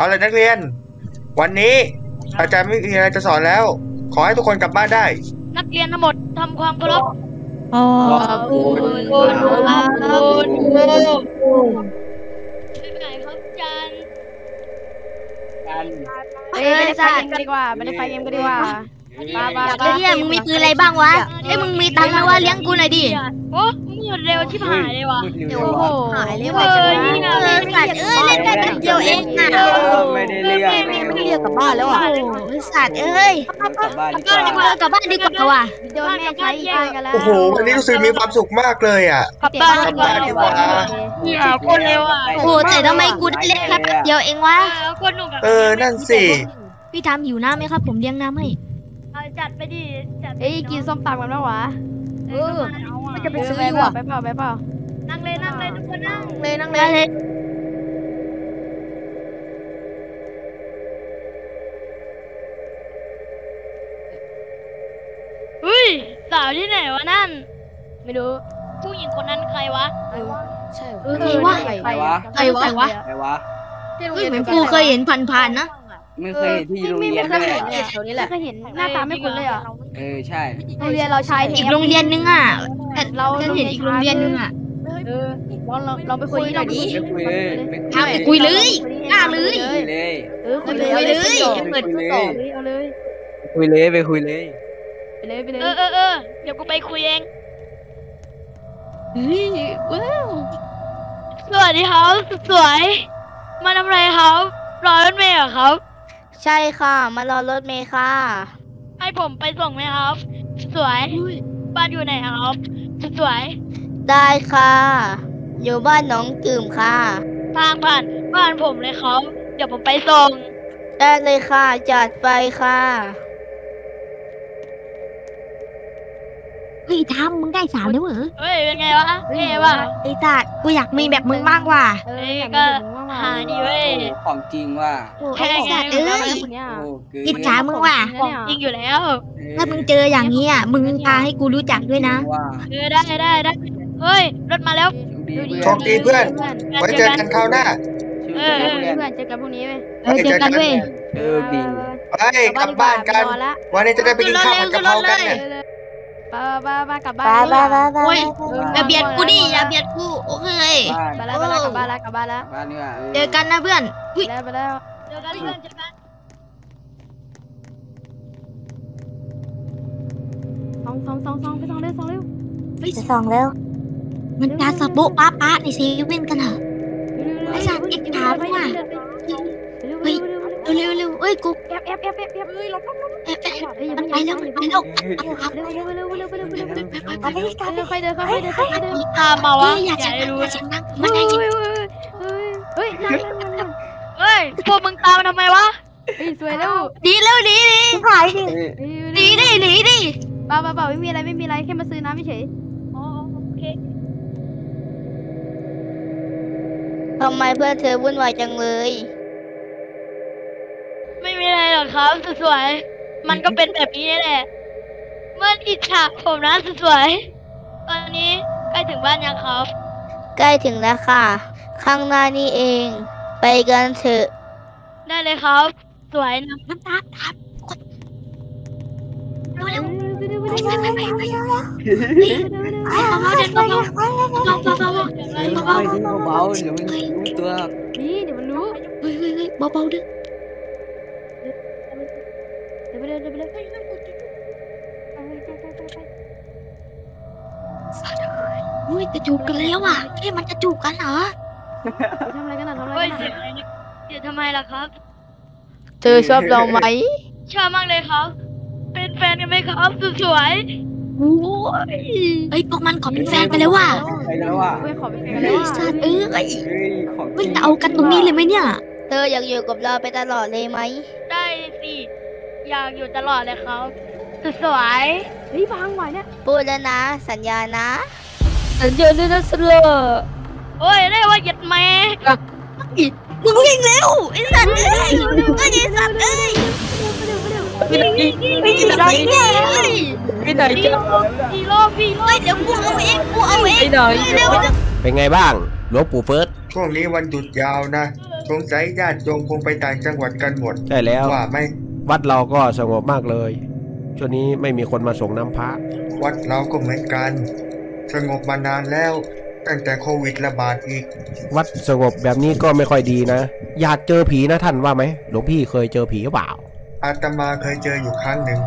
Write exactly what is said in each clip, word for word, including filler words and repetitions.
เอาเลยนักเรียนวันนี้อาจารย์ไม่มีอะไรจะสอนแล้วขอให้ทุกคนกลับบ้านได้นักเรียนทั้งหมดทำความเคารพขอบคุณครับไปไหนครับจันไปไปสายกันดีกว่าไปไปเกมกันดีกว่าอยากได้เนี่ยมึงมีปืนอะไรบ้างวะเอ้ยมึงมีตังค์ไหมวะเลี้ยงกูหน่อยดิโอ้มึงหยุดเร็วชิบหายเลยวะโอ้โหหายเลยว่ะเออสัตว์เอ้ยเล่นได้แป๊บเดียวเองอ่ะไม่ได้เรียกไม่ได้เรียกกลับบ้านแล้วอ่ะสัตว์เอ้ยกลับบ้านดีกว่ากลับบ้านดีกว่าว่ะโดนแม่ใช้ไปกันแล้วโอ้โหวันนี้รู้สึกมีความสุขมากเลยอ่ะกลับบ้านดีกว่าอย่าคนเร็วอ่ะโอ้แต่ทำไมกูได้เล่นแค่แป๊บเดียวเองวะเออนั่นสิพี่ทำหิวน้ำไหมครับผมเลี้ยงน้ำให้จัดไปดิจัดเอ้ยกินส้มตำกันแล้ววะเออมันจะไปซื้ออยู่อะไปเปล่าไปเปล่านั่งเลยนั่งเลยทุกคนนั่งเลยนั่งเลยเฮ้ยสาวที่ไหนวะนั่นไม่รู้ผู้หญิงคนนั้นใครวะใครวะใช่ใครวะใครวะใครวะใครวะเหมือนกูเคยเห็นผ่านๆนะไม่เคยที่โรงเรียนเลยแถวนี้แหละไม่เคยเห็นหน้าตาไม่คุ้นเลยอ่ะเออใช่โรงเรียนเราใช้อีกโรงเรียนนึงอ่ะแต่เราเห็นอีกโรงเรียนนึงอ่ะเออเราเราไปคุยกันดิทำไปคุยเลยหน้าเลยเออคุยเลยเปิดตัวเอาเลยคุยเลยไปคุยเลยไปเลยไปเลยเออเออเออเดี๋ยวกูไปคุยเองเฮ้ยว้าวสวยดีครับสวยมาทำไรครับรอรถเมล์เหรอครับใช่ค่ะมารอรถเมล์ค่ะให้ผมไปส่งไหมครับสวยบ้านอยู่ไหนครับสวยได้ค่ะอยู่บ้านน้องกึ่มค่ะทางผ่านบ้านผมเลยครับเดี๋ยวผมไปส่งได้เลยค่ะจัดไปค่ะอีทามมึงได้สาวแล้วเหรอเฮ้ยเป็นไงวะเฮ้ยวะไอ้จัดกูอยากมีแบบมึงบ้างว่ะเฮ้ยก็หาดีเว้ยของจริงว่ะแค่ไงเอ้ยอิจฉามึงว่ะของจริงอยู่แล้วถ้ามึงเจออย่างนี้อ่ะมึงพาให้กูรู้จักด้วยนะเออได้ได้ได้เฮ้ยรถมาแล้วโชคดีเพื่อนไว้เจอกันคราวหน้าเออเพื่อนเจอกันพรุ่งนี้ไหมเออเจอกันด้วยเออดีไปกลับบ้านกันวันนี้จะได้ไปกินข้าวกับเขากันบ้าบ้าบ้ากลับบ้านบ้าบ้าบ้าอย่าเบียดกูดิอย่าเบียดกูโอเคไปแล้วไปแล้วกลับบ้านแล้วกลับบ้านแล้วเจอกันนะเพื่อนไปแล้วไปแล้วเจอกันเพื่อนเจอกันสองสองสองสองไปสองเร็วสองเร็วไปสองเร็วมันการสะโบป้าป้าในเซเว่นกันเหรอไอ้สัตว์อิจฉาด้วยว่ะเฮ้ยเร็วเร็วเอ้ยกูแอบแอบแอบแอบแอบเลยลบลบลบแอบแอบมันไปแล้วมันไปแล้วเร็วเร็วเร็วเร็วเร็วเร็วเร็วเร็วไปดิไปดิไปดิไปดิไปดิตามมาวะอยากจะรู้ฉันนั่งมันได้จริงเฮ้ยเฮ้ยพวกมึงตามทำไมวะสวยแล้วดีแล้วดีดีหายดิดีดิดีดิบ้าบ้าบ้าไม่มีอะไรไม่มีอะไรแค่มาซื้อน้ำไม่เฉยอ๋อโอเคทำไมเพื่อนเธอวุ่นวายจังเลยไม่มีอะไรหรอกครับสวยๆมันก็เป็นแบบนี้แหละเมื่ออิจฉาผมนะสวยๆตอนนี้ใกล้ถึงบ้านยังครับใกล้ถึงแล้วค่ะข้างหน้านี่เองไปกันเถอะได้เลยครับสวยน้ำตาครับเร็วๆไปๆๆๆๆไปๆๆเบาๆเดี๋ยวมันรู้ตัวนี่เดี๋ยวมันรู้เฮ้ยๆๆเบาๆดิเร็วเร็วเร็วไปไปไปเฮ้ยจะจูบกันแล้วอ่ะแค่มันจะจูบกันเหรอทำอะไรกันอ่ะทำอะไรกันเดี๋ยวทำไมล่ะครับเธอชอบเราไหมชอบมากเลยครับเป็นแฟนกันไหมครับสุดสวยโอ้ยไอพวกมันขอเป็นแฟนไปแล้วว่ะไปแล้วว่ะเฮ้ยขอเป็นแฟนเฮ้ยสัตว์เอ้ยเฮ้ยจะเอากันตรงนี้เลยไหมเนี่ยเธออยากอยู่กับเราไปตลอดเลยไหมได้สิอยากอยู่ตลอดเลยเขาสวยๆเฮ้ยบางวันเนี่ยพูดแล้วนะสัญญานะสัญญาด้วยนะสลอโอ้ยได้ว่าหยัดแม่มึงวิ่งเร็วไอ้สัตว์เอ้ยไอ้สัตว์เอ้ยไปไหนไปไหนไปไหนจ้าพี่โลพี่โลเดี๋ยวกูเอาเองกูเอาเองไปไหนเป็นไงบ้างหลวงปู่เฟิร์สช่วงนี้วันหยุดยาวนะ สงสัยญาติโยมคงไปต่างจังหวัดกันหมดใช่แล้วว่าไหมวัดเราก็สงบมากเลยช่วงนี้ไม่มีคนมาส่งน้ำพระวัดเราก็เหมือนกันสงบมานานแล้วตั้งแต่โควิดระบาดอีกวัดสงบแบบนี้ก็ไม่ค่อยดีนะอยากเจอผีนะท่านว่าไหมหลวงพี่เคยเจอผีหรือเปล่าอาตมาเคยเจออยู่ครั้งหนึ่ง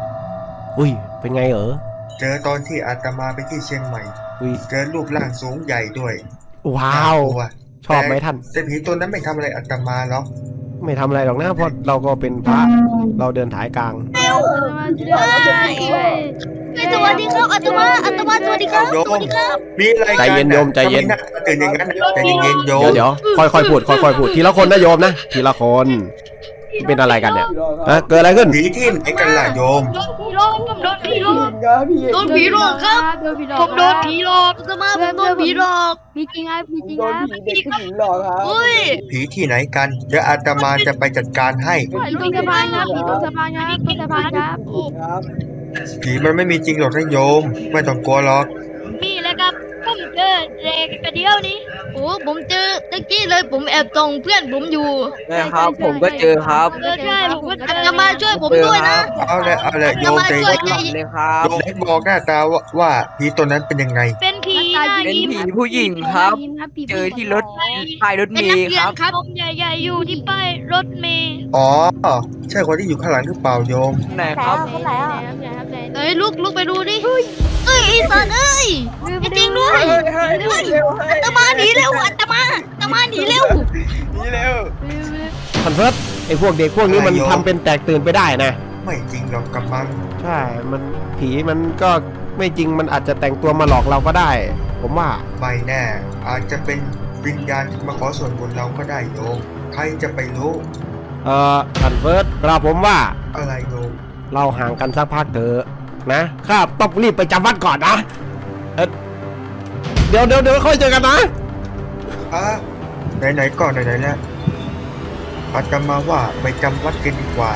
อุ้ยเป็นไงเออเจอตอนที่อาตมาไปที่เชียงใหม่เจอรูปร่างสูงใหญ่ด้วยว้าวชอบไหมท่านแต่ผีตัวนั้นไม่ทำอะไรอาตมาหรอกไม่ทำอะไรหรอกนะเพราะเราก็เป็นพระเราเดินถ่ายกลางสวัสดีครับอาตมาอาตมาสวัสดีครับสวัสดีครับมีอะไรใจเย็นโยมใจเย็นตื่นอย่างนั้นใจเย็นโยมเดี๋ยวค่อยๆพูดค่อยๆพูดทีละคนนะโยมนะทีละคนเป็นอะไรกันเนี่ยนะเกิดอะไรขึ้นผีที่ไหนกันล่ะโยมโดนผีหลอกโดนผีหลอกครับผมโดนผีหลอกอาตมาผมโดนผีหลอกมีจริงครับมีจริงครับผีเด็กผู้หญิงหลอกครับผีที่ไหนกันเดี๋ยวอาตมาจะไปจัดการให้ต้นสะพานครับต้นสะพานครับต้นสะพานครับผีมันไม่มีจริงหรอกนะโยมไม่ต้องกลัวหรอกมีแล้วครับผมเจอเด็กกระเดียวนี้โอ้ผมเจอตะกี้เลยผมแอบตรงเพื่อนผมอยู่นะครับผมก็เจอครับใช่ผมก็เจอจะมาช่วยผมด้วยนะเอาเลยเอาเลยโยมใจเย็นเลยครับโยมบอกหน้าตาว่าผีตัวนั้นเป็นยังไงเป็นผีเป็นผีผู้หญิงครับเจอที่รถป้ายรถเมย์ครับผมใหญ่ๆอยู่ที่ป้ายรถเมย์อ๋อใช่คนที่อยู่ข้างหลังหรือเปล่าโยมไหนครับเอ้ยลุกลุกไปดูดิเอ้ยอีสันเอ้ยไม่จริงด้วยอัตมาหนีเร็วอัตมาอัตมาหนีเร็วหนีเร็วขันเพิดไอพวกเด็กพวกนี้มันทำเป็นแตกตื่นไปได้นะไม่จริงหรอกกับมันใช่มันผีมันก็ไม่จริงมันอาจจะแต่งตัวมาหลอกเราก็ได้ผมว่าไม่แน่อาจจะเป็นวิญญาณมาขอส่วนบุญเราก็ได้โยมใครจะไปรู้เอ่อขันเพิดเราผมว่าอะไรโยมเราห่างกันสักพักเถอะนะครับต้องรีบไปจำวัดก่อนนะเดี๋ยวเดี๋ยวเดี๋ยวค่อยเจอกันนะไหนๆก่อนไหนๆแล้วอาตมาว่าไปจำวัดกันดีกว่า